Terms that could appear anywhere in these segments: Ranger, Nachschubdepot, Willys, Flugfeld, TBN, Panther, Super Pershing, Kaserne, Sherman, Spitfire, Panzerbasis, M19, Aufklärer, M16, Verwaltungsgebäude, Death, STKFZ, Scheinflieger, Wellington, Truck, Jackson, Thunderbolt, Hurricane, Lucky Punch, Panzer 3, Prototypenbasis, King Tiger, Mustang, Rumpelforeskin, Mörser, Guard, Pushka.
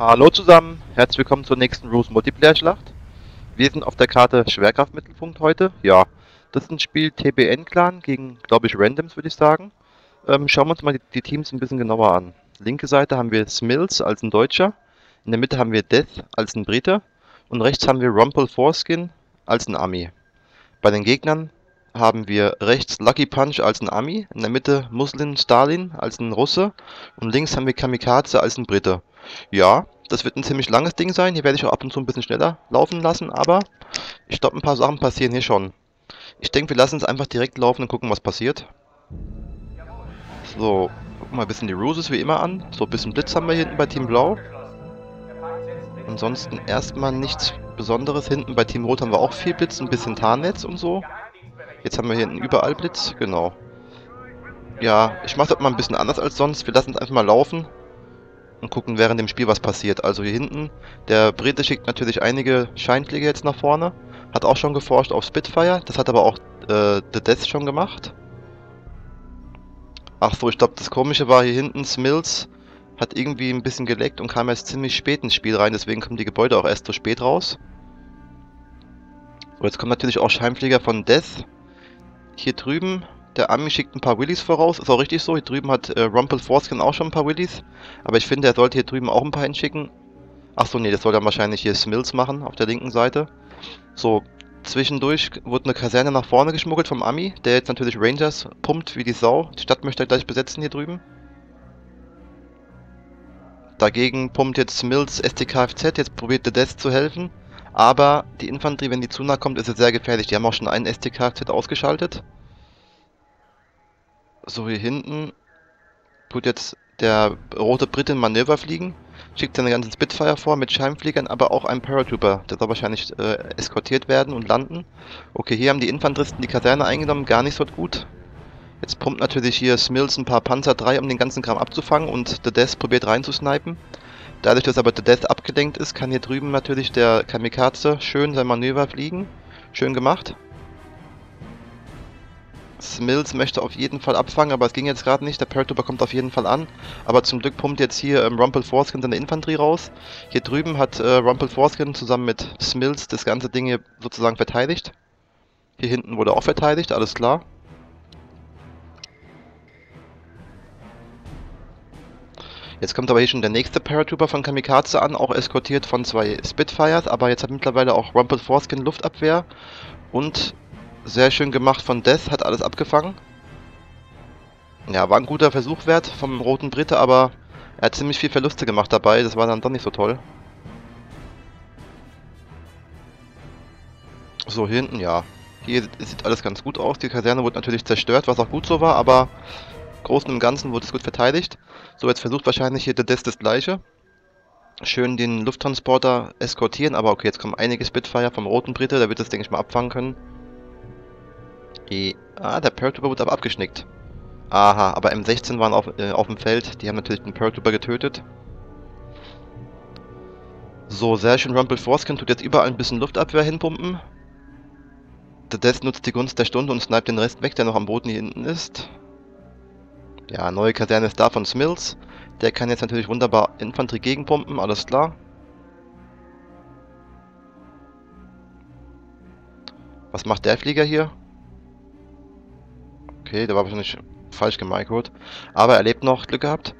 Hallo zusammen, herzlich willkommen zur nächsten Ruse Multiplayer Schlacht. Wir sind auf der Karte Schwerkraftmittelpunkt heute. Ja, das ist ein Spiel TBN-Clan gegen, glaube ich, Randoms, würde ich sagen. Schauen wir uns mal die Teams ein bisschen genauer an. Linke Seite haben wir Smills als ein Deutscher, in der Mitte haben wir Death als ein Brite und rechts haben wir Rumpelforeskin als ein Ami. Bei den Gegnern haben wir rechts Lucky Punch als ein Ami, in der Mitte Muslim Stalin als ein Russe und links haben wir Kamikaze als ein Brite. Ja, das wird ein ziemlich langes Ding sein. Hier werde ich auch ab und zu ein bisschen schneller laufen lassen, aber ich glaube, ein paar Sachen passieren hier schon. Ich denke, wir lassen es einfach direkt laufen und gucken, was passiert. So, gucken wir ein bisschen die Ruses wie immer an. So, ein bisschen Blitz haben wir hinten bei Team Blau. Ansonsten erstmal nichts Besonderes. Hinten bei Team Rot haben wir auch viel Blitz, ein bisschen Tarnnetz und so. Jetzt haben wir hinten überall Blitz, genau. Ja, ich mache das mal ein bisschen anders als sonst. Wir lassen es einfach mal laufen und gucken während dem Spiel, was passiert. Also hier hinten, der Brite schickt natürlich einige Scheinflieger jetzt nach vorne. Hat auch schon geforscht auf Spitfire. Das hat aber auch The Death schon gemacht. Ach so, ich glaube, das Komische war hier hinten, Smills hat irgendwie ein bisschen geleckt und kam erst ziemlich spät ins Spiel rein. Deswegen kommen die Gebäude auch erst so spät raus. So, jetzt kommen natürlich auch Scheinflieger von Death. Hier drüben, der Ami schickt ein paar Willys voraus, ist auch richtig so. Hier drüben hat Rumpelforeskin auch schon ein paar Willys. Aber ich finde, er sollte hier drüben auch ein paar hinschicken. Achso, nee, das soll dann wahrscheinlich hier Smills machen, auf der linken Seite. So, zwischendurch wurde eine Kaserne nach vorne geschmuggelt vom Ami, der jetzt natürlich Rangers pumpt wie die Sau. Die Stadt möchte er gleich besetzen hier drüben. Dagegen pumpt jetzt Smills STKFZ, jetzt probiert The Death zu helfen. Aber die Infanterie, wenn die zu nah kommt, ist es sehr gefährlich. Die haben auch schon einen STKFZ ausgeschaltet. So, hier hinten tut jetzt der rote Brite ein Manöver fliegen, schickt seine ganzen Spitfire vor mit Scheinfliegern, aber auch einen Paratrooper. Der soll wahrscheinlich eskortiert werden und landen. Okay, hier haben die Infanteristen die Kaserne eingenommen, gar nicht so gut. Jetzt pumpt natürlich hier Smills ein paar Panzer 3, um den ganzen Kram abzufangen und The Death probiert reinzusnipen. Dadurch, dass aber The Death abgelenkt ist, kann hier drüben natürlich der Kamikaze schön sein Manöver fliegen. Schön gemacht. Smills möchte auf jeden Fall abfangen, aber es ging jetzt gerade nicht. Der Paratrooper kommt auf jeden Fall an. Aber zum Glück pumpt jetzt hier Rumpelforeskin seine Infanterie raus. Hier drüben hat Rumpelforeskin zusammen mit Smills das ganze Ding hier sozusagen verteidigt. Hier hinten wurde auch verteidigt, alles klar. Jetzt kommt aber hier schon der nächste Paratrooper von Kamikaze an, auch eskortiert von zwei Spitfires. Aber jetzt hat mittlerweile auch Rumpelforeskin Luftabwehr und... Sehr schön gemacht von Death, hat alles abgefangen. Ja, war ein guter Versuch wert vom roten Brite, aber er hat ziemlich viel Verluste gemacht dabei, das war dann doch nicht so toll. So, hier hinten, ja. Hier sieht alles ganz gut aus, die Kaserne wurde natürlich zerstört, was auch gut so war, aber im Großen und Ganzen wurde es gut verteidigt. So, jetzt versucht wahrscheinlich hier der Death das Gleiche. Schön den Lufttransporter eskortieren, aber okay, jetzt kommen einige Spitfire vom roten Brite, der wird das, denke ich, mal abfangen können. Ah, der Paratrooper wurde aber abgeschnickt. Aha, aber M16 waren auf dem Feld. Die haben natürlich den Paratrooper getötet. So, sehr schön. Rumpelforeskin tut jetzt überall ein bisschen Luftabwehr hinpumpen. The Death nutzt die Gunst der Stunde und sniped den Rest weg, der noch am Boden hier hinten ist. Ja, neue Kaserne ist da von Smills. Der kann jetzt natürlich wunderbar Infanterie gegenpumpen, alles klar. Was macht der Flieger hier? Okay, der war wahrscheinlich falsch gemicrot. Aber er lebt noch, Glück gehabt.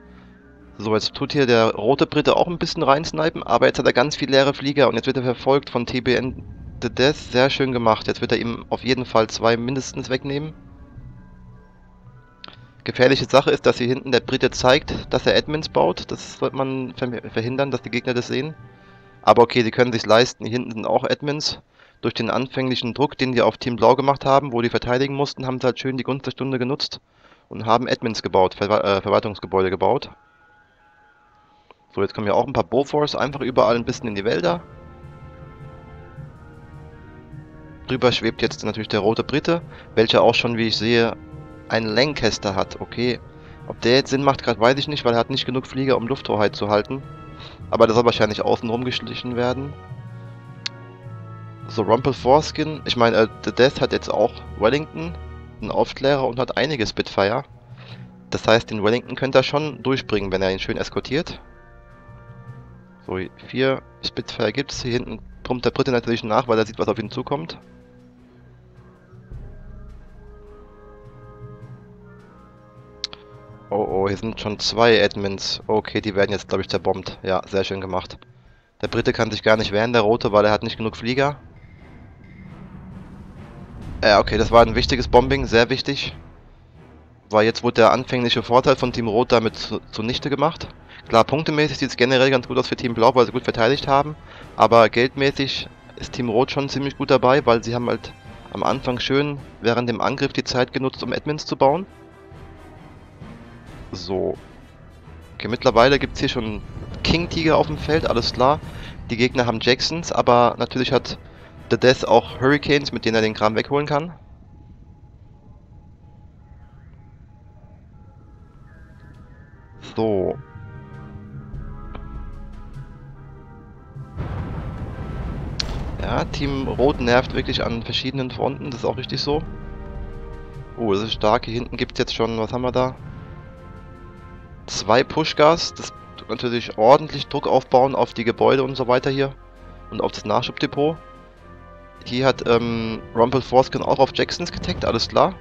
So, jetzt tut hier der rote Brite auch ein bisschen reinsnipen, aber jetzt hat er ganz viel leere Flieger und jetzt wird er verfolgt von TBN The Death. Sehr schön gemacht. Jetzt wird er ihm auf jeden Fall zwei mindestens wegnehmen. Gefährliche Sache ist, dass hier hinten der Brite zeigt, dass er Admins baut. Das sollte man verhindern, dass die Gegner das sehen. Aber okay, sie können sich leisten. Hier hinten sind auch Admins. Durch den anfänglichen Druck, den die auf Team Blau gemacht haben, wo die verteidigen mussten, haben sie halt schön die Gunst der Stunde genutzt und haben Admins gebaut, Verwaltungsgebäude gebaut. So, jetzt kommen ja auch ein paar Bofors, einfach überall ein bisschen in die Wälder. Drüber schwebt jetzt natürlich der rote Brite, welcher auch schon, wie ich sehe, einen Lancaster hat. Okay, ob der jetzt Sinn macht, gerade weiß ich nicht, weil er hat nicht genug Flieger, um Lufthoheit zu halten. Aber der soll wahrscheinlich außenrum geschlichen werden. So, Rumpelforeskin, ich meine, The Death hat jetzt auch Wellington, einen Aufklärer und hat einige Spitfire. Das heißt, den Wellington könnte er schon durchbringen, wenn er ihn schön eskortiert. So, 4 Spitfire gibt's. Hier hinten pumpt der Brite natürlich nach, weil er sieht, was auf ihn zukommt. Oh, oh, hier sind schon 2 Admins. Okay, die werden jetzt, glaube ich, zerbombt. Ja, sehr schön gemacht. Der Brite kann sich gar nicht wehren, der Rote, weil er hat nicht genug Flieger. Okay, das war ein wichtiges Bombing, sehr wichtig. Weil jetzt wurde der anfängliche Vorteil von Team Rot damit zunichte gemacht. Klar, punktemäßig sieht es generell ganz gut aus für Team Blau, weil sie gut verteidigt haben. Aber geldmäßig ist Team Rot schon ziemlich gut dabei, weil sie haben halt am Anfang schön während dem Angriff die Zeit genutzt, um Admins zu bauen. So. Okay, mittlerweile gibt es hier schon King Tiger auf dem Feld, alles klar. Die Gegner haben Jacksons, aber natürlich hat der Death auch Hurricanes, mit denen er den Kram wegholen kann. So. Ja, Team Rot nervt wirklich an verschiedenen Fronten, das ist auch richtig so. Oh, das ist stark. Hier hinten gibt es jetzt schon, was haben wir da? 2 Pushkas, das tut natürlich ordentlich Druck aufbauen auf die Gebäude und so weiter hier. Und auf das Nachschubdepot. Hier hat Rumpelforeskin auch auf Jacksons getaggt, alles klar.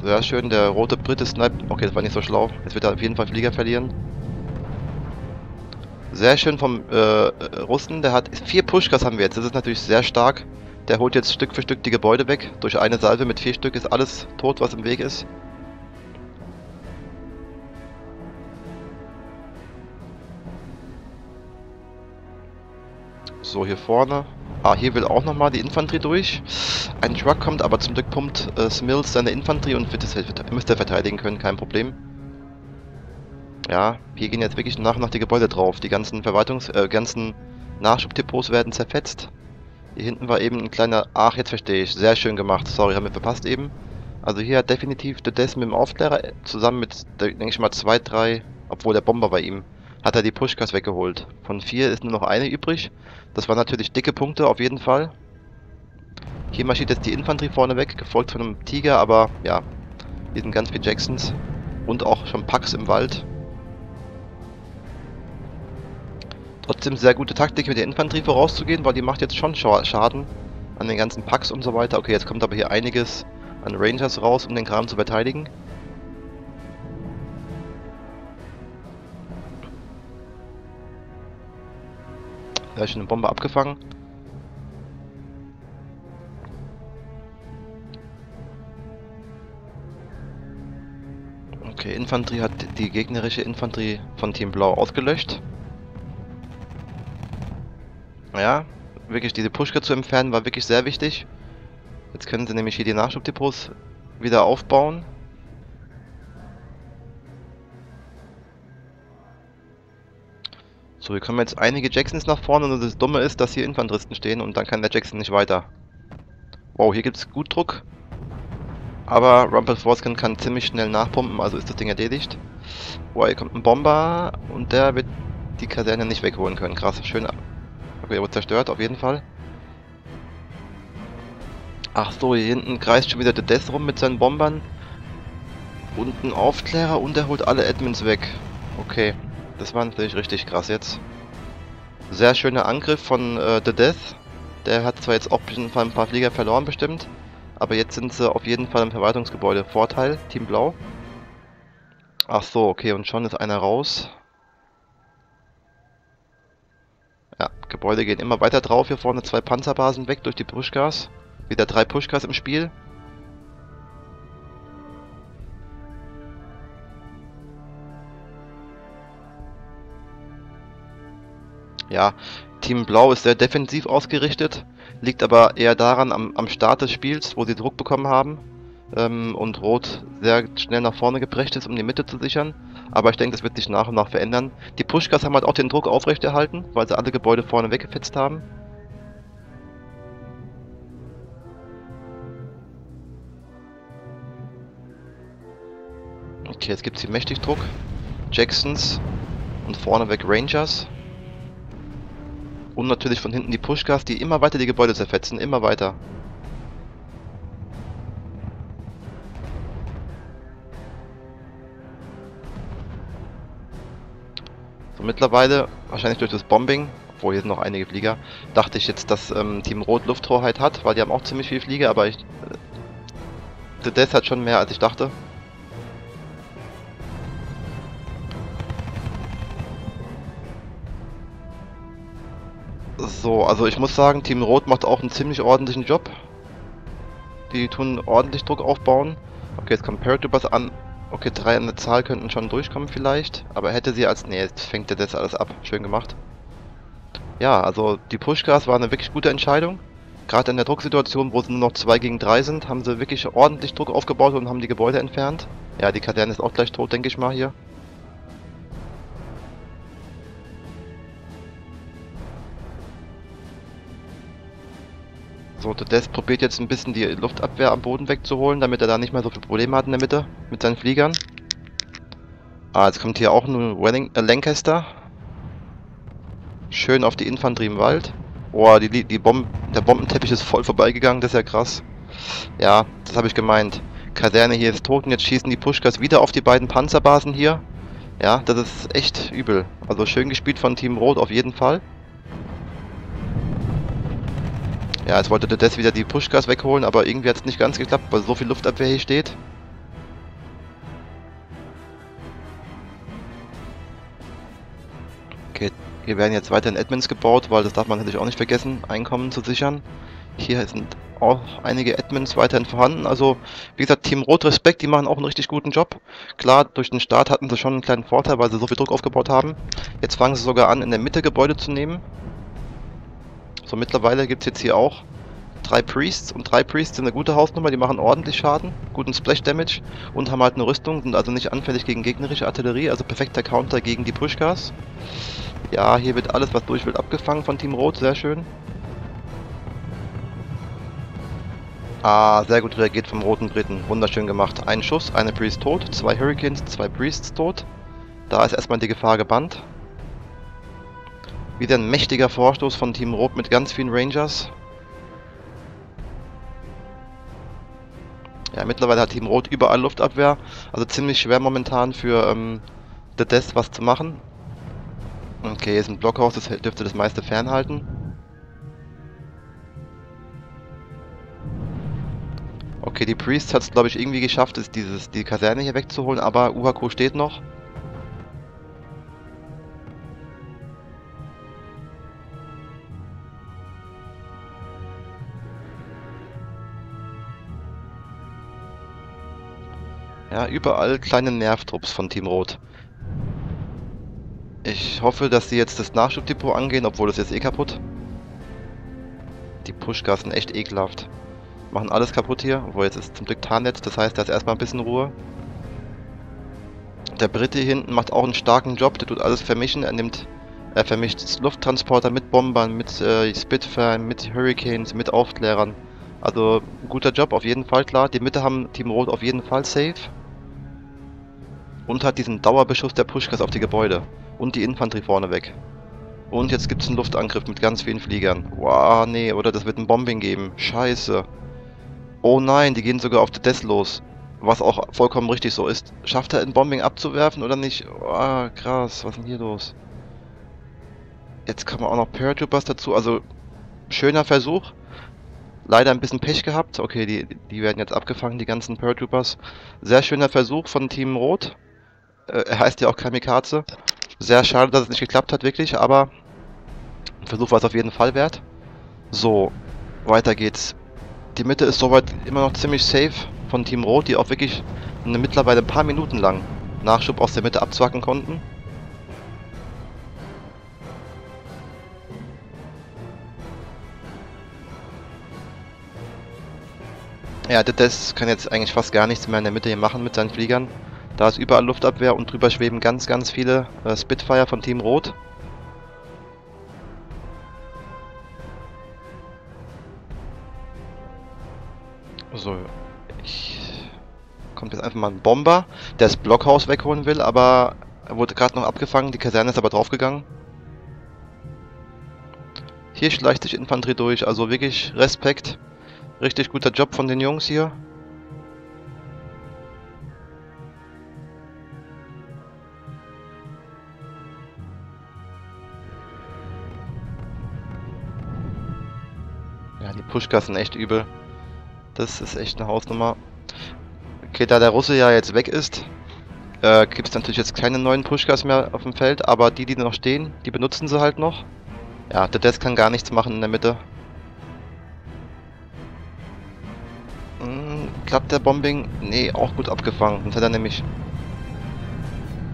Sehr schön, der rote Brite sniped. Okay, das war nicht so schlau. Jetzt wird er auf jeden Fall Flieger verlieren. Sehr schön vom Russen, der hat 4 Pushkas haben wir jetzt. Das ist natürlich sehr stark. Der holt jetzt Stück für Stück die Gebäude weg. Durch eine Salve mit 4 Stück ist alles tot, was im Weg ist. So, hier vorne. Ah, hier will auch nochmal die Infanterie durch. Ein Truck kommt, aber zum Glück pumpt Smills seine Infanterie und wird das müsste er verteidigen können, kein Problem. Ja, hier gehen jetzt wirklich nach und nach die Gebäude drauf. Die ganzen ganzen Nachschubdepots werden zerfetzt. Hier hinten war eben ein kleiner... Ach, jetzt verstehe ich. Sehr schön gemacht. Sorry, haben wir verpasst eben. Also hier hat definitiv der Death mit dem Aufklärer zusammen mit, denke ich mal, 2, 3... Obwohl der Bomber bei ihm... hat er die Pushkas weggeholt. Von 4 ist nur noch eine übrig. Das waren natürlich dicke Punkte, auf jeden Fall. Hier marschiert jetzt die Infanterie vorne weg, gefolgt von einem Tiger, aber ja, hier sind ganz viele Jacksons und auch schon Packs im Wald. Trotzdem sehr gute Taktik, mit der Infanterie vorauszugehen, weil die macht jetzt schon Schaden an den ganzen Packs und so weiter. Okay, jetzt kommt aber hier einiges an Rangers raus, um den Kram zu verteidigen. Da ist schon eine Bombe abgefangen. Okay, Infanterie hat die gegnerische Infanterie von Team Blau ausgelöscht. Ja, wirklich diese Pushka zu entfernen war wirklich sehr wichtig. Jetzt können sie nämlich hier die Nachschubdepots wieder aufbauen. So, hier kommen jetzt einige Jacksons nach vorne und das Dumme ist, dass hier Infanteristen stehen und dann kann der Jackson nicht weiter. Wow, hier gibt es gut Druck. Aber Rumpelforeskin kann ziemlich schnell nachpumpen, also ist das Ding erledigt. Wow, hier kommt ein Bomber und der wird die Kaserne nicht wegholen können. Krass, schön. Okay, er wurde zerstört, auf jeden Fall. Ach so, hier hinten kreist schon wieder der Death rum mit seinen Bombern. Und ein Aufklärer und er holt alle Admins weg. Okay. Das war natürlich richtig krass jetzt. Sehr schöner Angriff von The Death. Der hat zwar jetzt auch ein paar Flieger verloren bestimmt, aber jetzt sind sie auf jeden Fall im Verwaltungsgebäude. Vorteil, Team Blau. Ach so, okay, und schon ist einer raus. Ja, Gebäude gehen immer weiter drauf. Hier vorne 2 Panzerbasen weg durch die Pushkas. Wieder 3 Pushkas im Spiel. Ja, Team Blau ist sehr defensiv ausgerichtet, liegt aber eher daran am Start des Spiels, wo sie Druck bekommen haben und Rot sehr schnell nach vorne geprescht ist, um die Mitte zu sichern. Aber ich denke, das wird sich nach und nach verändern. Die Pushkas haben halt auch den Druck aufrechterhalten, weil sie alle Gebäude vorne weggefetzt haben. Okay, jetzt gibt es hier mächtig Druck. Jacksons und vorneweg Rangers. Und natürlich von hinten die Pushkas, die immer weiter die Gebäude zerfetzen, immer weiter. So, mittlerweile, wahrscheinlich durch das Bombing, obwohl hier sind noch einige Flieger, dachte ich jetzt, dass Team Rot Lufthoheit hat, weil die haben auch ziemlich viele Flieger, aber ich... Death hat schon mehr, als ich dachte. So, also ich muss sagen, Team Rot macht auch einen ziemlich ordentlichen Job. Die tun ordentlich Druck aufbauen. Okay, jetzt kommen Paratroopers an. Okay, 3 an der Zahl könnten schon durchkommen vielleicht. Aber hätte sie als... Ne, jetzt fängt der das alles ab. Schön gemacht. Ja, also die Pushkas war eine wirklich gute Entscheidung. Gerade in der Drucksituation, wo sie nur noch 2 gegen 3 sind, haben sie wirklich ordentlich Druck aufgebaut und haben die Gebäude entfernt. Ja, die Kaserne ist auch gleich tot, denke ich mal hier. So, Death probiert jetzt ein bisschen die Luftabwehr am Boden wegzuholen, damit er da nicht mehr so viele Probleme hat in der Mitte mit seinen Fliegern. Ah, jetzt kommt hier auch ein Lancaster. Schön auf die Infanterie im Wald. Oh, der Bombenteppich ist voll vorbeigegangen, das ist ja krass. Ja, das habe ich gemeint. Kaserne hier ist tot und jetzt schießen die Pushkas wieder auf die beiden Panzerbasen hier. Ja, das ist echt übel. Also schön gespielt von Team Rot auf jeden Fall. Ja, jetzt wollte Death wieder die Pushkas wegholen, aber irgendwie hat es nicht ganz geklappt, weil so viel Luftabwehr hier steht. Okay, hier werden jetzt weiterhin Admins gebaut, weil das darf man natürlich auch nicht vergessen, Einkommen zu sichern. Hier sind auch einige Admins weiterhin vorhanden, also wie gesagt, Team Rot Respekt, die machen auch einen richtig guten Job. Klar, durch den Start hatten sie schon einen kleinen Vorteil, weil sie so viel Druck aufgebaut haben. Jetzt fangen sie sogar an, in der Mitte Gebäude zu nehmen. So, mittlerweile gibt es jetzt hier auch 3 Priests und 3 Priests sind eine gute Hausnummer, die machen ordentlich Schaden, guten Splash-Damage und haben halt eine Rüstung, sind also nicht anfällig gegen gegnerische Artillerie, also perfekter Counter gegen die Pushkas. Ja, hier wird alles, was durch will, abgefangen von Team Rot, sehr schön. Ah, sehr gut reagiert vom roten Briten, wunderschön gemacht. Ein Schuss, eine Priest tot, 2 Hurricanes, 2 Priests tot. Da ist erstmal die Gefahr gebannt. Wieder ein mächtiger Vorstoß von Team Rot mit ganz vielen Rangers. Ja, mittlerweile hat Team Rot überall Luftabwehr. Also ziemlich schwer momentan für The Death was zu machen. Okay, hier ist ein Blockhaus, das dürfte das meiste fernhalten. Okay, die Priest hat es glaube ich irgendwie geschafft, die Kaserne hier wegzuholen, aber UHQ steht noch. Ja, überall kleine Nervtrupps von Team Rot. Ich hoffe, dass sie jetzt das Nachschubdepot angehen, obwohl das jetzt eh kaputt. Die Pushkas sind echt ekelhaft. Machen alles kaputt hier, obwohl jetzt ist zum Glück Tarnnetz, das heißt, da ist erstmal ein bisschen Ruhe. Der Brite hier hinten macht auch einen starken Job, der tut alles vermischen, er vermischt Lufttransporter mit Bombern, mit Spitfire, mit Hurricanes, mit Aufklärern. Also guter Job auf jeden Fall, klar. Die Mitte haben Team Rot auf jeden Fall safe. Und hat diesen Dauerbeschuss der Pushkas auf die Gebäude. Und die Infanterie vorne weg. Und jetzt gibt es einen Luftangriff mit ganz vielen Fliegern. Wow, nee, oder das wird ein Bombing geben. Scheiße. Oh nein, die gehen sogar auf die Death los. Was auch vollkommen richtig so ist. Schafft er ein Bombing abzuwerfen oder nicht? Ah, oh, krass, was ist denn hier los? Jetzt kommen auch noch Paratroopers dazu. Also, schöner Versuch. Leider ein bisschen Pech gehabt. Okay, die werden jetzt abgefangen, die ganzen Paratroopers. Sehr schöner Versuch von Team Rot. Er heißt ja auch Kamikaze. Sehr schade, dass es nicht geklappt hat, wirklich, aber ein Versuch war es auf jeden Fall wert. So, weiter geht's. Die Mitte ist soweit immer noch ziemlich safe von Team Rot, die auch wirklich mittlerweile ein paar Minuten lang Nachschub aus der Mitte abzwacken konnten. Ja, das kann jetzt eigentlich fast gar nichts mehr in der Mitte hier machen mit seinen Fliegern. Da ist überall Luftabwehr und drüber schweben ganz, ganz viele Spitfire von Team Rot. So, kommt jetzt einfach mal ein Bomber, der das Blockhaus wegholen will, aber er wurde gerade noch abgefangen, die Kaserne ist aber draufgegangen. Hier schleicht sich Infanterie durch, also wirklich Respekt. Richtig guter Job von den Jungs hier. Ja, die Pushkas sind echt übel. Das ist echt eine Hausnummer. Okay, da der Russe ja jetzt weg ist, gibt es natürlich jetzt keine neuen Pushkas mehr auf dem Feld, aber die, die noch stehen, die benutzen sie halt noch. Ja, der Death kann gar nichts machen in der Mitte. Klappt der Bombing? Nee, auch gut abgefangen. Sonst hat er nämlich...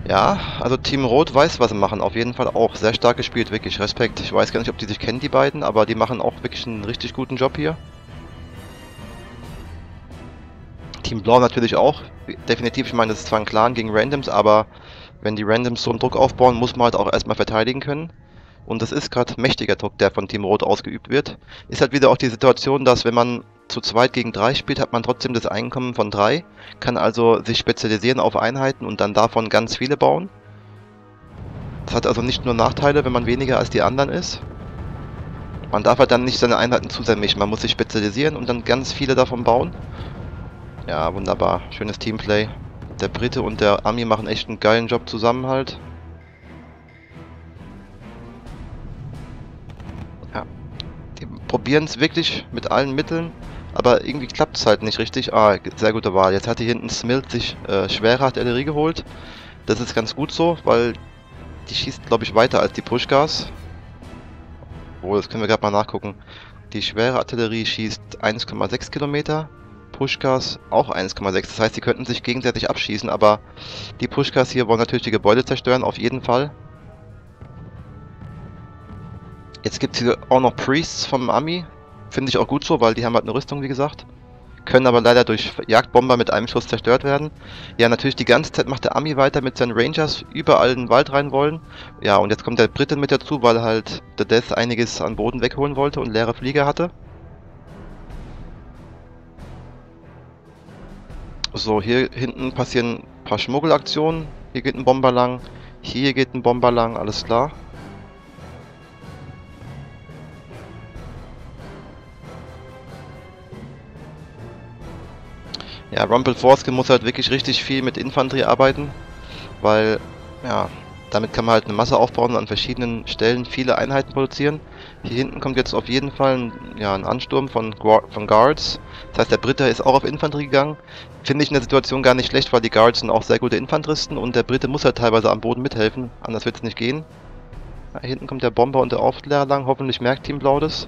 Ja, also Team Rot weiß, was sie machen. Auf jeden Fall auch. Sehr stark gespielt, wirklich. Respekt. Ich weiß gar nicht, ob die sich kennen, die beiden, aber die machen auch wirklich einen richtig guten Job hier. Team Blau natürlich auch. Definitiv, ich meine, das ist zwar ein Clan gegen Randoms, aber wenn die Randoms so einen Druck aufbauen, muss man halt auch erstmal verteidigen können. Und das ist gerade mächtiger Druck, der von Team Rot ausgeübt wird. Ist halt wieder auch die Situation, dass wenn man zu zweit gegen 3 spielt, hat man trotzdem das Einkommen von 3. Kann also sich spezialisieren auf Einheiten und dann davon ganz viele bauen. Das hat also nicht nur Nachteile, wenn man weniger als die anderen ist. Man darf halt dann nicht seine Einheiten zu sehr mischen. Man muss sich spezialisieren und dann ganz viele davon bauen. Ja, wunderbar. Schönes Teamplay. Der Brite und der Ami machen echt einen geilen Job zusammen halt. Ja. Die probieren es wirklich mit allen Mitteln, aber irgendwie klappt es halt nicht richtig. Ah, sehr gute Wahl. Jetzt hat hier hinten Smills sich schwere Artillerie geholt. Das ist ganz gut so, weil die schießt, glaube ich, weiter als die Pushkas. Oh, das können wir gerade mal nachgucken. Die schwere Artillerie schießt 1,6 Kilometer. Pushkas auch 1,6. Das heißt, sie könnten sich gegenseitig abschießen, aber die Pushkas hier wollen natürlich die Gebäude zerstören, auf jeden Fall. Jetzt gibt es hier auch noch Priests vom Army. Finde ich auch gut so, weil die haben halt eine Rüstung, wie gesagt. Können aber leider durch Jagdbomber mit einem Schuss zerstört werden. Ja, natürlich die ganze Zeit macht der Army weiter mit seinen Rangers, überall in den Wald rein wollen. Ja, und jetzt kommt der Brite mit dazu, weil halt der Death einiges an Boden wegholen wollte und leere Flieger hatte. So, hier hinten passieren ein paar Schmuggelaktionen. Hier geht ein Bomber lang. Hier geht ein Bomber lang, alles klar. Ja, Rumpelforeskin muss halt wirklich richtig viel mit Infanterie arbeiten, weil, ja, damit kann man halt eine Masse aufbauen und an verschiedenen Stellen viele Einheiten produzieren. Hier hinten kommt jetzt auf jeden Fall ein Ansturm von Guards. Das heißt, der Brite ist auch auf Infanterie gegangen. Finde ich in der Situation gar nicht schlecht, weil die Guards sind auch sehr gute Infanteristen und der Brite muss halt teilweise am Boden mithelfen, anders wird es nicht gehen. Ja, hier hinten kommt der Bomber und der Aufklärer lang, hoffentlich merkt Team Blau das.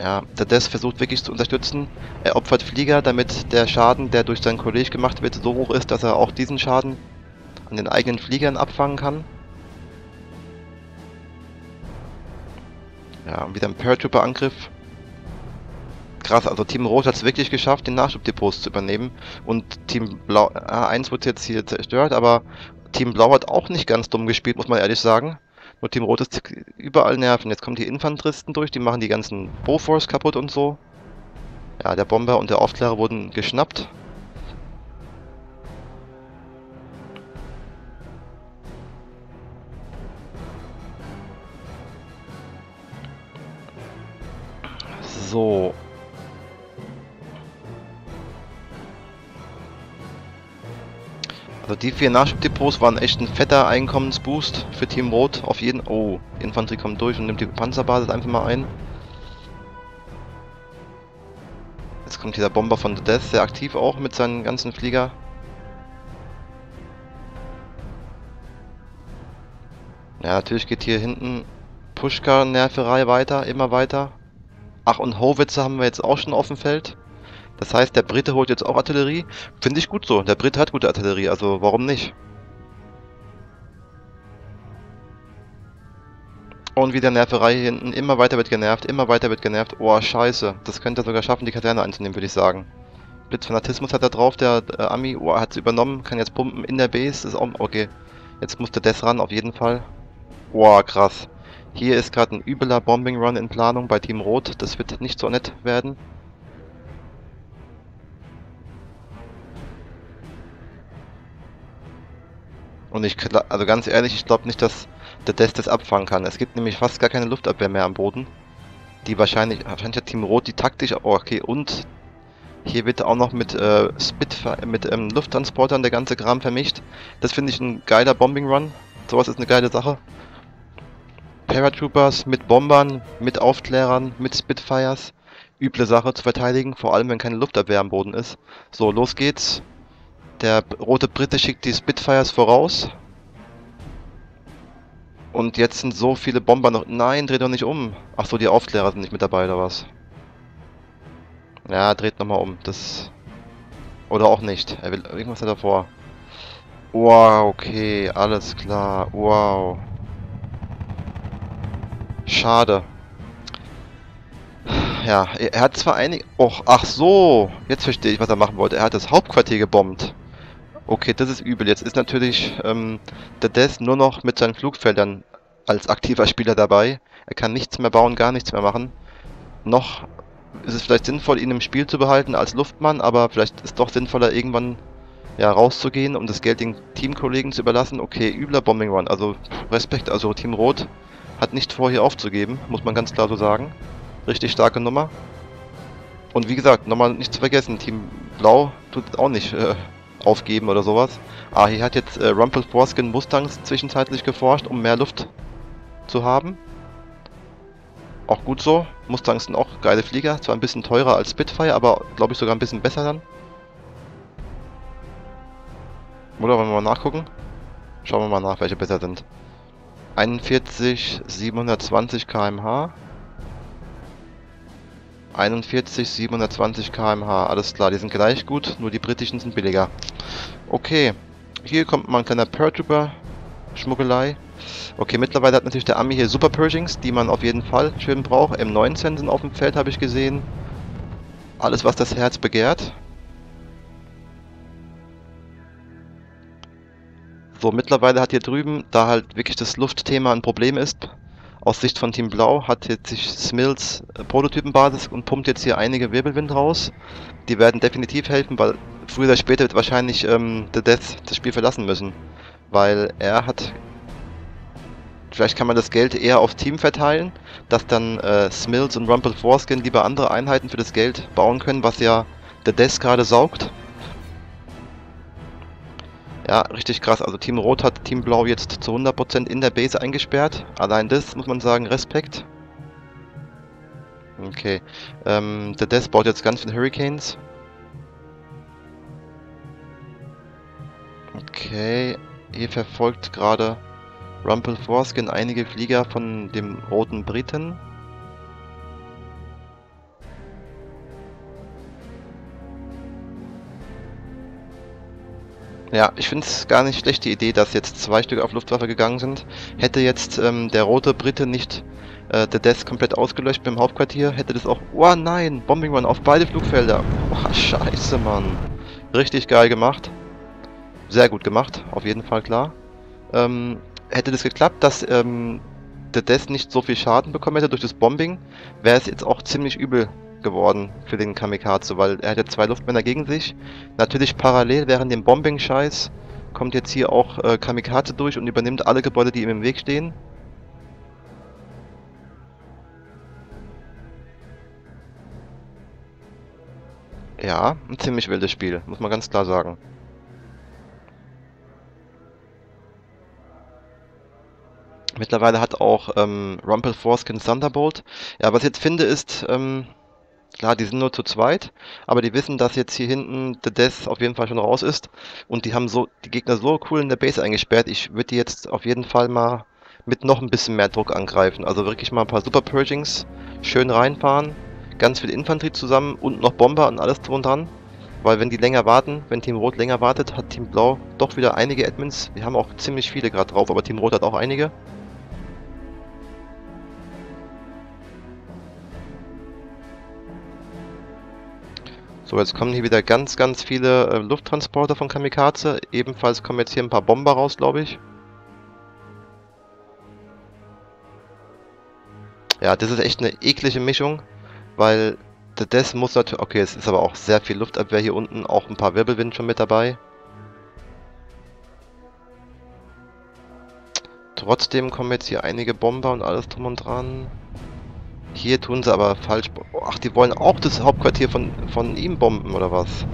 Ja, der Death versucht wirklich zu unterstützen. Er opfert Flieger, damit der Schaden, der durch seinen Kollegen gemacht wird, so hoch ist, dass er auch diesen Schaden an den eigenen Fliegern abfangen kann. Ja, und wieder ein Paratrooper-Angriff. Krass, also Team Rot hat es wirklich geschafft, den Nachschubdepot zu übernehmen. Und Team Blau, A1 wird jetzt hier zerstört, aber Team Blau hat auch nicht ganz dumm gespielt, muss man ehrlich sagen. Nur Team Rot ist überall nerven. Jetzt kommen die Infanteristen durch, die machen die ganzen Bofors kaputt und so. Ja, der Bomber und der Aufklärer wurden geschnappt. So. Also die 4 Nachschubdepots waren echt ein fetter Einkommensboost für Team Rot. Auf jeden... Oh, Infanterie kommt durch und nimmt die Panzerbasis einfach mal ein. Jetzt kommt dieser Bomber von The Death, sehr aktiv auch mit seinen ganzen Flieger. Ja, natürlich geht hier hinten Pushka-Nerverei weiter, immer weiter. Ach, und Howitzer haben wir jetzt auch schon auf dem Feld. Das heißt, der Brite holt jetzt auch Artillerie. Finde ich gut so. Der Brite hat gute Artillerie, also warum nicht? Und wieder Nerverei hier hinten. Immer weiter wird genervt, immer weiter wird genervt. Oh, scheiße. Das könnte er sogar schaffen, die Kaserne einzunehmen, würde ich sagen. Blitzfanatismus hat er drauf, der Ami. Oh, hat es übernommen, kann jetzt pumpen in der Base. Ist auch... Okay. Jetzt muss der Death ran, auf jeden Fall. Oh, krass. Hier ist gerade ein übeler Bombing Run in Planung bei Team Rot. Das wird nicht so nett werden. Und also ganz ehrlich, ich glaube nicht, dass der Death das abfangen kann. Es gibt nämlich fast gar keine Luftabwehr mehr am Boden. Die wahrscheinlich hat Team Rot die taktisch... Oh, okay, und hier wird auch noch mit Spitfire, mit Lufttransportern der ganze Kram vermischt. Das finde ich ein geiler Bombing Run. Sowas ist eine geile Sache. Paratroopers mit Bombern, mit Aufklärern, mit Spitfires. üble Sache zu verteidigen, vor allem wenn keine Luftabwehr am Boden ist. So, los geht's. Der rote Brite schickt die Spitfires voraus. Und jetzt sind so viele Bomber noch... Nein, dreht doch nicht um. Achso, die Aufklärer sind nicht mit dabei, oder was? Ja, dreht nochmal um. Das... Oder auch nicht. Er will... Irgendwas hat er vor. Wow, okay. Alles klar. Wow. Schade. Ja, er hat zwar einige... Och, ach so. Jetzt verstehe ich, was er machen wollte. Er hat das Hauptquartier gebombt. Okay, das ist übel. Jetzt ist natürlich der Death nur noch mit seinen Flugfeldern als aktiver Spieler dabei. Er kann nichts mehr bauen, gar nichts mehr machen. Noch ist es vielleicht sinnvoll, ihn im Spiel zu behalten als Luftmann, aber vielleicht ist es doch sinnvoller, irgendwann ja, rauszugehen, um das Geld den Teamkollegen zu überlassen. Okay, übler Bombing Run. Also Respekt, also Team Rot hat nicht vor, hier aufzugeben, muss man ganz klar so sagen. Richtig starke Nummer. Und wie gesagt, nochmal nicht zu vergessen, Team Blau tut es auch nicht... aufgeben oder sowas. Ah, hier hat jetzt Rumpelforeskin Mustangs zwischenzeitlich geforscht, um mehr Luft zu haben. Auch gut so. Mustangs sind auch geile Flieger. Zwar ein bisschen teurer als Spitfire, aber glaube ich sogar ein bisschen besser dann. Oder wollen wir mal nachgucken? Schauen wir mal nach, welche besser sind. 41, 720 km/h. 41, 720 km/h, alles klar, die sind gleich gut, nur die britischen sind billiger. Okay, hier kommt mal ein kleiner Paratrooper, Schmuggelei. Okay, mittlerweile hat natürlich der Army hier Super Pershings, die man auf jeden Fall schön braucht. M19 sind auf dem Feld, habe ich gesehen. Alles, was das Herz begehrt. So, mittlerweile hat hier drüben, da halt wirklich das Luftthema ein Problem ist, aus Sicht von Team Blau hat jetzt sich Smills Prototypenbasis und pumpt jetzt hier einige Wirbelwind raus. Die werden definitiv helfen, weil früher oder später wird wahrscheinlich The Death das Spiel verlassen müssen. Weil er hat... Vielleicht kann man das Geld eher aufs Team verteilen, dass dann Smills und Rumpelforeskin lieber andere Einheiten für das Geld bauen können, was ja The Death gerade saugt. Ja, richtig krass. Also Team Rot hat Team Blau jetzt zu 100% in der Base eingesperrt. Allein das muss man sagen, Respekt. Okay. Der Death baut jetzt ganz viele Hurricanes. Okay. Hier verfolgt gerade Rumpelforeskin einige Flieger von dem roten Briten. Ja, ich finde es gar nicht schlecht, die Idee, dass jetzt zwei Stück auf Luftwaffe gegangen sind. Hätte jetzt der rote Brite nicht der Death komplett ausgelöscht beim Hauptquartier, hätte das auch... Oh nein, Bombing Run auf beide Flugfelder. Oh, scheiße, Mann. Richtig geil gemacht. Sehr gut gemacht, auf jeden Fall, klar. Hätte das geklappt, dass der Death nicht so viel Schaden bekommen hätte durch das Bombing, wäre es jetzt auch ziemlich übel geworden für den Kamikaze, weil er hatte zwei Luftmänner gegen sich. Natürlich parallel während dem Bombing-Scheiß kommt jetzt hier auch Kamikaze durch und übernimmt alle Gebäude, die ihm im Weg stehen. Ja, ein ziemlich wildes Spiel, muss man ganz klar sagen. Mittlerweile hat auch Rumpelforeskin Thunderbolt. Ja, was ich jetzt finde ist, klar, die sind nur zu zweit, aber die wissen, dass jetzt hier hinten The Death auf jeden Fall schon raus ist. Und die haben so die Gegner so cool in der Base eingesperrt. Ich würde die jetzt auf jeden Fall mal mit noch ein bisschen mehr Druck angreifen. Also wirklich mal ein paar Super Purgings schön reinfahren. Ganz viel Infanterie zusammen und noch Bomber und alles drum und dran. Weil wenn die länger warten, wenn Team Rot länger wartet, hat Team Blau doch wieder einige Admins. Wir haben auch ziemlich viele gerade drauf, aber Team Rot hat auch einige. So, jetzt kommen hier wieder ganz, ganz viele Lufttransporter von Kamikaze. Ebenfalls kommen jetzt hier ein paar Bomber raus, glaube ich. Ja, das ist echt eine eklige Mischung, weil der Death muss natürlich... Okay, es ist aber auch sehr viel Luftabwehr hier unten, auch ein paar Wirbelwind schon mit dabei. Trotzdem kommen jetzt hier einige Bomber und alles drum und dran. Hier tun sie aber falsch... Ach, die wollen auch das Hauptquartier von ihm bomben, oder was?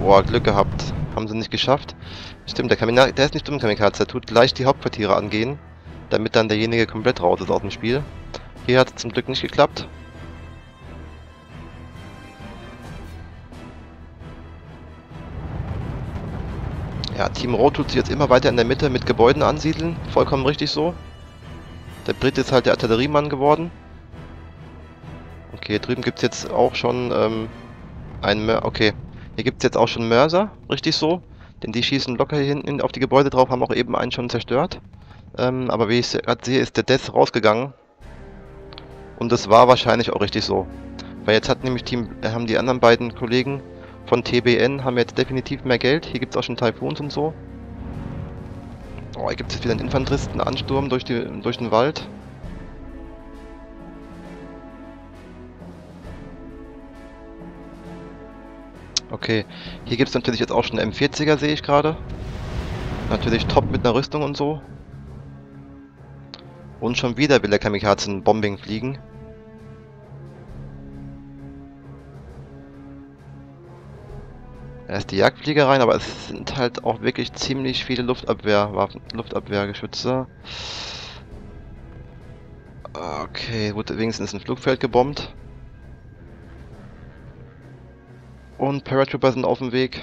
Boah, Glück gehabt. Haben sie nicht geschafft. Stimmt, der ist nicht dumm, Kamikaze. Der tut gleich die Hauptquartiere angehen, damit dann derjenige komplett raus ist aus dem Spiel. Hier hat es zum Glück nicht geklappt. Ja, Team Rot tut sich jetzt immer weiter in der Mitte mit Gebäuden ansiedeln. Vollkommen richtig so. Der Brit ist halt der Artilleriemann geworden. Okay, hier drüben gibt es jetzt auch schon einen Mörser. Okay, hier gibt es jetzt auch schon Mörser. Richtig so. Denn die schießen locker hier hinten auf die Gebäude drauf, haben auch eben einen schon zerstört. Aber wie ich gerade sehe, ist der Death rausgegangen. Und das war wahrscheinlich auch richtig so. Weil jetzt hat nämlich haben die anderen beiden Kollegen von TBN haben jetzt definitiv mehr Geld. Hier gibt es auch schon Typhoons und so. Oh, hier gibt es wieder einen Infanteristenansturm durch den Wald. Okay, hier gibt es natürlich jetzt auch schon M40er, sehe ich gerade. Natürlich top mit einer Rüstung und so. Und schon wieder will der Kamikaze ein Bombing fliegen. Erst die Jagdflieger rein, aber es sind halt auch wirklich ziemlich viele Luftabwehrwaffen, Luftabwehrgeschütze. Okay, gut, wenigstens ein Flugfeld gebombt. Und Paratrooper sind auf dem Weg.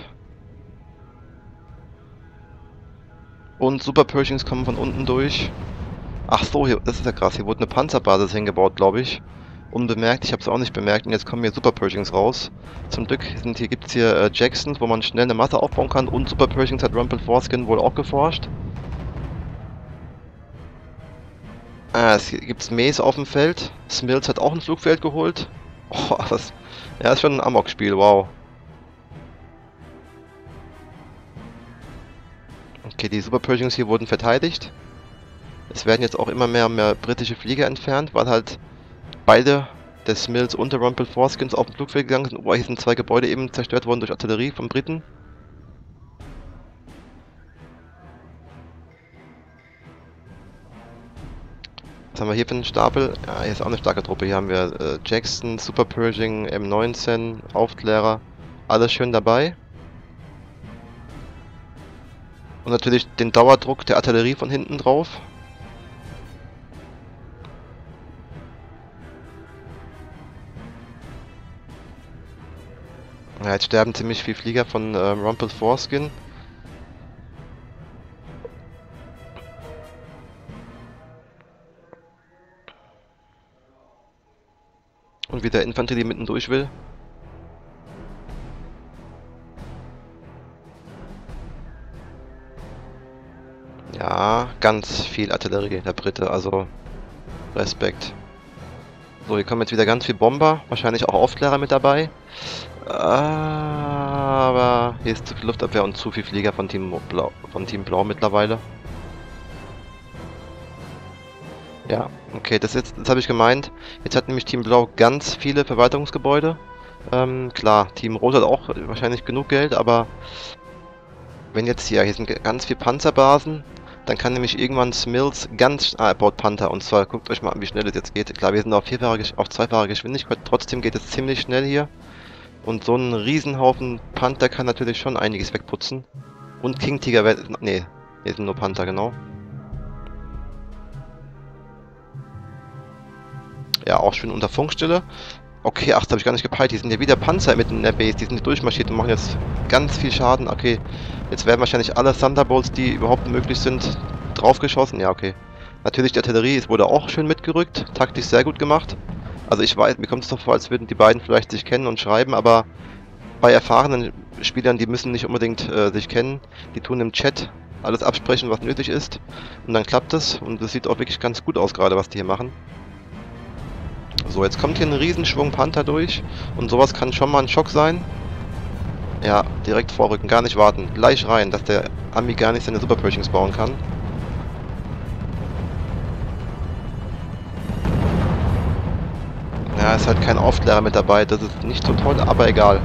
Und Super Pershings kommen von unten durch. Ach so, hier, das ist ja krass, hier wurde eine Panzerbasis hingebaut, glaube ich. Unbemerkt, ich habe es auch nicht bemerkt und jetzt kommen hier Super Pershings raus. Zum Glück gibt es hier Jacksons, wo man schnell eine Masse aufbauen kann, und Super Pershings hat Rumpelforeskin wohl auch geforscht. Es gibt Maze auf dem Feld, Smills hat auch ein Flugfeld geholt. Oh, das ja, ist schon ein Amok-Spiel, wow. Okay, die Super Pershings hier wurden verteidigt. Es werden jetzt auch immer mehr britische Flieger entfernt, weil halt beide der Smills und der Rumpelforeskins auf dem Flugfeld gegangen sind. Oh, hier sind zwei Gebäude eben zerstört worden durch Artillerie von Briten. Was haben wir hier für einen Stapel? Ja, hier ist auch eine starke Truppe. Hier haben wir Jackson, Super Pershing, M19, Aufklärer. Alles schön dabei. Und natürlich den Dauerdruck der Artillerie von hinten drauf. Ja, jetzt sterben ziemlich viele Flieger von Rumpelforeskin. Und wieder Infanterie, die mitten durch will. Ja, ganz viel Artillerie der Brite, also Respekt. So, hier kommen jetzt wieder ganz viel Bomber, wahrscheinlich auch Aufklärer mit dabei. Aber hier ist zu viel Luftabwehr und zu viel Flieger von Team Blau mittlerweile. Ja, okay, das habe ich gemeint. Jetzt hat nämlich Team Blau ganz viele Verwaltungsgebäude. Klar, Team Rot hat auch wahrscheinlich genug Geld, aber wenn jetzt hier sind ganz viele Panzerbasen, dann kann nämlich irgendwann Smills ganz... Ah, er baut Panther, und zwar guckt euch mal an, wie schnell das jetzt geht. Klar, wir sind auf zweifache Geschwindigkeit, trotzdem geht es ziemlich schnell hier. Und so ein Riesenhaufen Panther kann natürlich schon einiges wegputzen. Und King Tiger werden... Nee, hier sind nur Panther, genau. Ja, auch schön unter Funkstille. Okay, ach, das habe ich gar nicht gepeilt. Hier sind ja wieder Panzer mitten in der Base. Die sind hier durchmarschiert und machen jetzt ganz viel Schaden. Okay, jetzt werden wahrscheinlich alle Thunderbolts, die überhaupt möglich sind, draufgeschossen. Ja, okay. Natürlich die Artillerie, es wurde auch schön mitgerückt. Taktisch sehr gut gemacht. Also ich weiß, mir kommt es doch vor, als würden die beiden vielleicht sich kennen und schreiben, aber bei erfahrenen Spielern, die müssen nicht unbedingt sich kennen. Die tun im Chat alles absprechen, was nötig ist. Und dann klappt es. Und das sieht auch wirklich ganz gut aus gerade, was die hier machen. So, jetzt kommt hier ein Riesenschwung Panther durch. Und sowas kann schon mal ein Schock sein. Ja, direkt vorrücken, gar nicht warten. Gleich rein, dass der Ami gar nicht seine Super Pershings bauen kann. Ja, ist halt kein Aufklärer mit dabei, das ist nicht so toll, aber egal.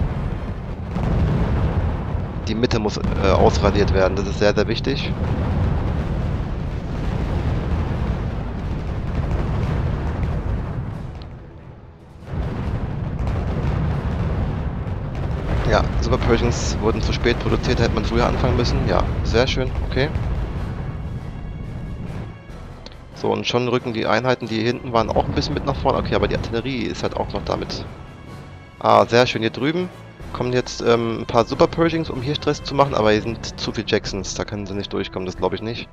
Die Mitte muss ausradiert werden, das ist sehr, sehr wichtig. Ja, Super Pershings wurden zu spät produziert, hätte man früher anfangen müssen. Ja, sehr schön, okay. So, und schon rücken die Einheiten, die hier hinten waren, auch ein bisschen mit nach vorne. Okay, aber die Artillerie ist halt auch noch damit. Ah, sehr schön, hier drüben Kommen jetzt ein paar Super Pershings, um hier Stress zu machen, aber hier sind zu viele Jacksons, da können sie nicht durchkommen, das glaube ich nicht.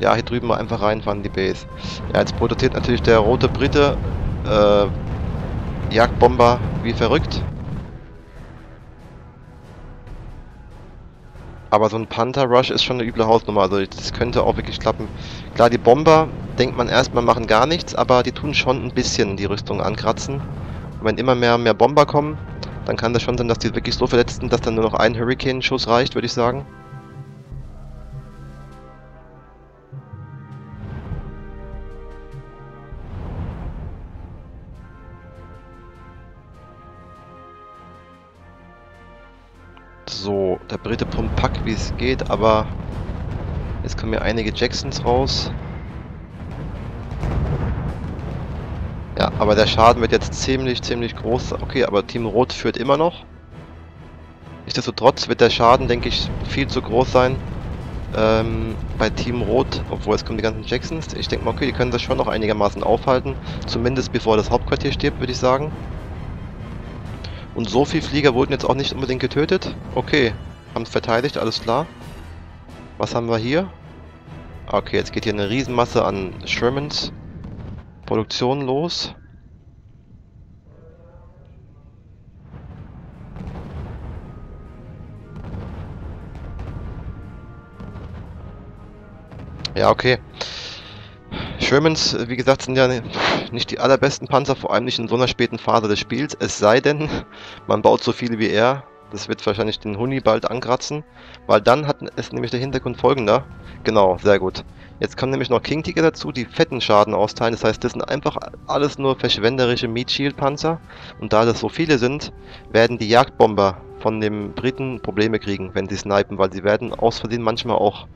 Ja, hier drüben mal einfach reinfahren, die Base. Ja, jetzt protestiert natürlich der rote Brite, Jagdbomber wie verrückt. Aber so ein Panther-Rush ist schon eine üble Hausnummer, also das könnte auch wirklich klappen. Klar, die Bomber, denkt man erstmal, machen gar nichts, aber die tun schon ein bisschen die Rüstung ankratzen. Und wenn immer mehr Bomber kommen, dann kann das schon sein, dass die wirklich so verletzt sind, dass dann nur noch ein Hurricane-Schuss reicht, würde ich sagen. So, der Brite pumpt Pack, wie es geht, aber jetzt kommen hier einige Jacksons raus. Ja, aber der Schaden wird jetzt ziemlich groß. Okay, aber Team Rot führt immer noch. Nichtsdestotrotz wird der Schaden, denke ich, viel zu groß sein bei Team Rot, obwohl jetzt kommen die ganzen Jacksons. Ich denke mal, okay, die können das schon noch einigermaßen aufhalten, zumindest bevor das Hauptquartier stirbt, würde ich sagen. Und so viele Flieger wurden jetzt auch nicht unbedingt getötet. Okay, haben es verteidigt, alles klar. Was haben wir hier? Okay, jetzt geht hier eine Riesenmasse an Shermans Produktion los. Ja, okay. Shermans, wie gesagt, sind ja nicht die allerbesten Panzer, vor allem nicht in so einer späten Phase des Spiels. Es sei denn, man baut so viele wie er. Das wird wahrscheinlich den Huni bald ankratzen, weil dann hat es nämlich der Hintergrund folgender. Genau, sehr gut. Jetzt kommen nämlich noch King Tiger dazu, die fetten Schaden austeilen. Das heißt, das sind einfach alles nur verschwenderische Meat Shield Panzer. Und da das so viele sind, werden die Jagdbomber von den Briten Probleme kriegen, wenn sie snipen, weil sie werden aus Versehen manchmal auch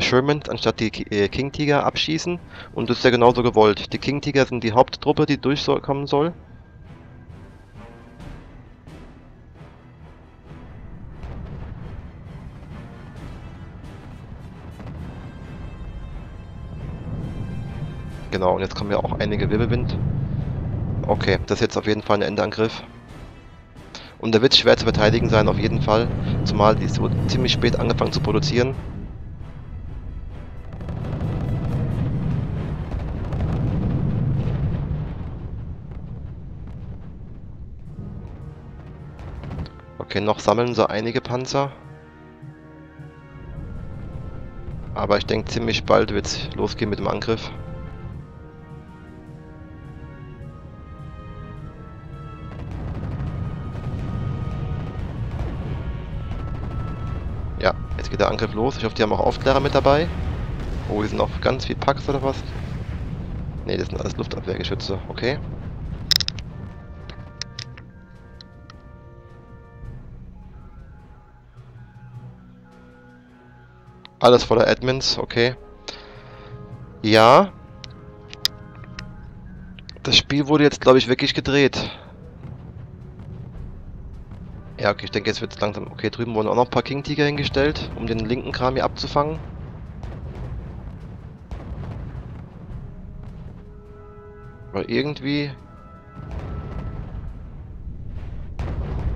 Shermans anstatt die King Tiger abschießen, und das ist ja genauso gewollt. Die King Tiger sind die Haupttruppe, die durchkommen soll. Genau, und jetzt kommen ja auch einige Wirbelwind. Okay, das ist jetzt auf jeden Fall ein Endangriff. Und der wird schwer zu verteidigen sein, auf jeden Fall. Zumal die so ziemlich spät angefangen zu produzieren. Okay, noch sammeln so einige Panzer. Aber ich denke, ziemlich bald wird es losgehen mit dem Angriff. Ja, jetzt geht der Angriff los. Ich hoffe, die haben auch Aufklärer mit dabei. Oh, hier sind auch ganz viel Packs oder was? Ne, das sind alles Luftabwehrgeschütze. Okay. Alles voller Admins, okay. Ja. Das Spiel wurde jetzt, glaube ich, wirklich gedreht. Ja, okay, ich denke, jetzt wird es langsam... Okay, drüben wurden auch noch ein paar King Tiger hingestellt, um den linken Kram hier abzufangen. Weil irgendwie...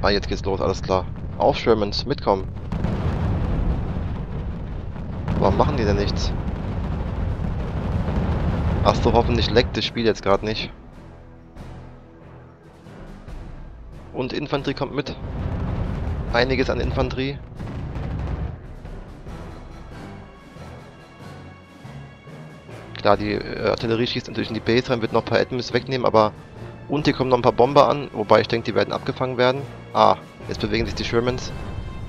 Ah, jetzt geht's los, alles klar. Auf, Shermans, mitkommen. Warum machen die denn nichts? Ach so, hoffentlich leckt das Spiel jetzt gerade nicht. Und Infanterie kommt mit. Einiges an Infanterie. Klar, die Artillerie schießt natürlich in die Base rein, wird noch ein paar Admins wegnehmen, aber... Und hier kommen noch ein paar Bomber an, wobei ich denke, die werden abgefangen werden. Ah, jetzt bewegen sich die Shermans.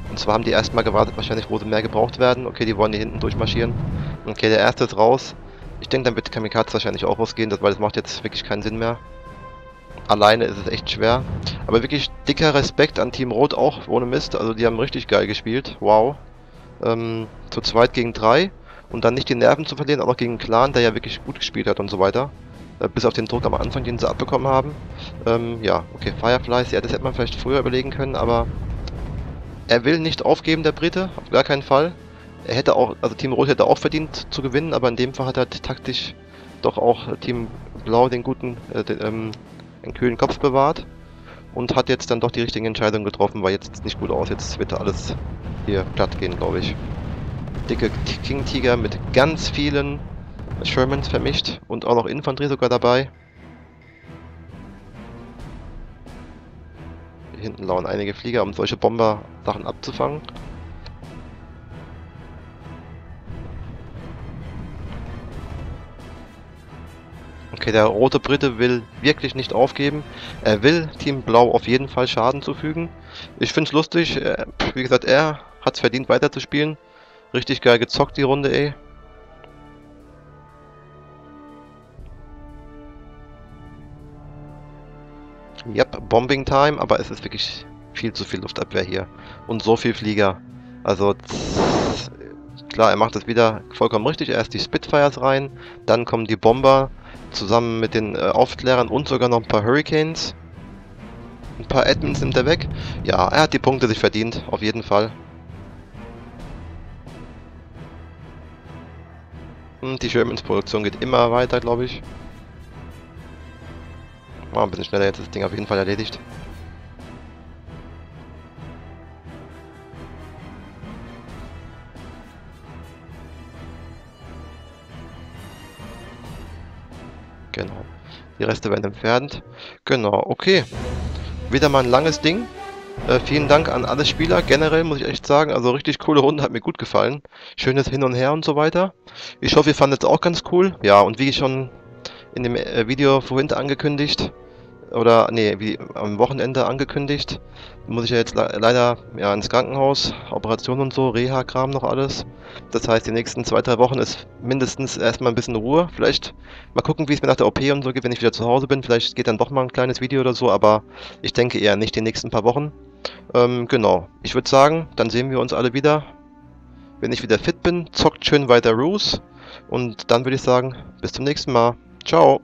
Und zwar haben die erstmal gewartet, wahrscheinlich, wo sie mehr gebraucht werden. Okay, die wollen hier hinten durchmarschieren. Okay, der erste ist raus. Ich denke, dann wird Kamikaze wahrscheinlich auch rausgehen, weil das macht jetzt wirklich keinen Sinn mehr. Alleine ist es echt schwer. Aber wirklich dicker Respekt an Team Rot auch, ohne Mist. Also die haben richtig geil gespielt. Wow. Zu zweit gegen drei. Und dann nicht die Nerven zu verlieren, auch noch gegen Clan, der ja wirklich gut gespielt hat und so weiter. Bis auf den Druck am Anfang, den sie abbekommen haben. Ja, okay, Fireflies, ja, das hätte man vielleicht früher überlegen können, aber... Er will nicht aufgeben, der Brite, auf gar keinen Fall. Er hätte auch, also Team Rot hätte auch verdient zu gewinnen, aber in dem Fall hat er taktisch doch auch Team Blau den kühlen Kopf bewahrt. und hat jetzt dann doch die richtige Entscheidung getroffen, weil jetzt sieht es nicht gut aus. Jetzt wird alles hier platt gehen, glaube ich. Dicke King Tiger mit ganz vielen Shermans vermischt und auch noch Infanterie sogar dabei. Hier hinten lauern einige Flieger, um solche Bomber-Sachen abzufangen. Okay, der rote Brite will wirklich nicht aufgeben. Er will Team Blau auf jeden Fall Schaden zufügen. Ich finde es lustig. Wie gesagt, er hat es verdient, weiterzuspielen. Richtig geil gezockt, die Runde, ey. Yep, Bombing Time, aber es ist wirklich viel zu viel Luftabwehr hier. Und so viel Flieger. Also, klar, er macht das wieder vollkommen richtig. Erst die Spitfires rein, dann kommen die Bomber zusammen mit den Aufklärern und sogar noch ein paar Hurricanes. Ein paar Admins nimmt er weg. Ja, er hat die Punkte sich verdient, auf jeden Fall. Und die Shermans-Produktion geht immer weiter, glaube ich. War ein bisschen schneller jetzt, das Ding auf jeden Fall erledigt. Genau. Die Reste werden entfernt. Genau, okay. Wieder mal ein langes Ding. Vielen Dank an alle Spieler. Generell muss ich echt sagen, also richtig coole Runde, hat mir gut gefallen. Schönes Hin und Her und so weiter. Ich hoffe, ihr fandet es auch ganz cool. Ja, und wie ich schon in dem Video vorhin angekündigt, oder nee, wie am Wochenende angekündigt, muss ich ja jetzt leider ja, ins Krankenhaus, Operationen und so, Reha-Kram noch alles. Das heißt, die nächsten 2-3 Wochen ist mindestens erstmal ein bisschen Ruhe. Vielleicht mal gucken, wie es mir nach der OP und so geht, wenn ich wieder zu Hause bin. Vielleicht geht dann doch mal ein kleines Video oder so, aber ich denke eher nicht die nächsten paar Wochen. Genau, ich würde sagen, dann sehen wir uns alle wieder. Wenn ich wieder fit bin, zockt schön weiter Roos. Und dann würde ich sagen, bis zum nächsten Mal. Ciao.